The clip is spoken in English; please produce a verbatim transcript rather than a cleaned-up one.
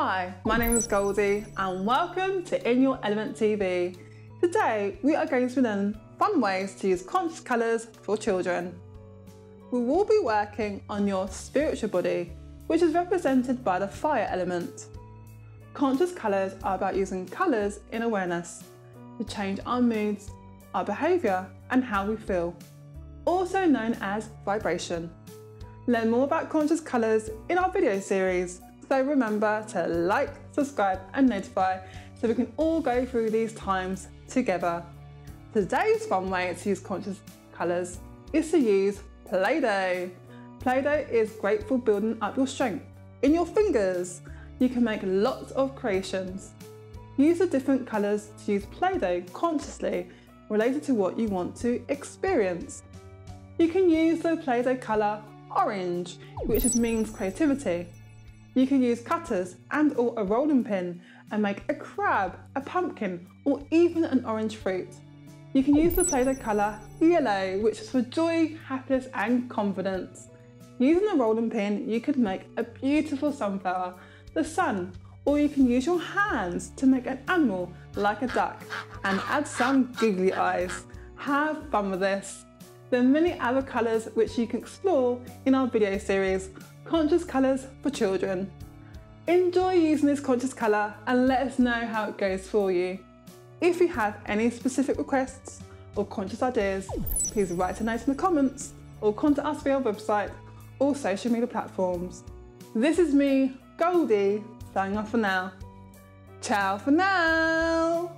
Hi, my name is Goldie and welcome to In Your Element T V. Today we are going to learn fun ways to use conscious colours for children. We will be working on your spiritual body, which is represented by the fire element. Conscious colours are about using colours in awareness to change our moods, our behaviour and how we feel, also known as vibration. Learn more about conscious colours in our video series. So remember to like, subscribe and notify so we can all go through these times together. Today's fun way to use conscious colours is to use Play-Doh. Play-Doh is great for building up your strength in your fingers. You can make lots of creations. Use the different colours to use Play-Doh consciously related to what you want to experience. You can use the Play-Doh colour orange, which means creativity. You can use cutters and or a rolling pin and make a crab, a pumpkin or even an orange fruit. You can use the Play-Doh colour yellow, which is for joy, happiness and confidence. Using the rolling pin you could make a beautiful sunflower, the sun, or you can use your hands to make an animal like a duck and add some googly eyes. Have fun with this! There are many other colours which you can explore in our video series, Conscious Colours for Children. Enjoy using this conscious colour and let us know how it goes for you. If you have any specific requests or conscious ideas, please write a note in the comments or contact us via our website or social media platforms. This is me, Goldie, signing off for now. Ciao for now!